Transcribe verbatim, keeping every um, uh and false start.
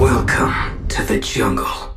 Welcome to the jungle.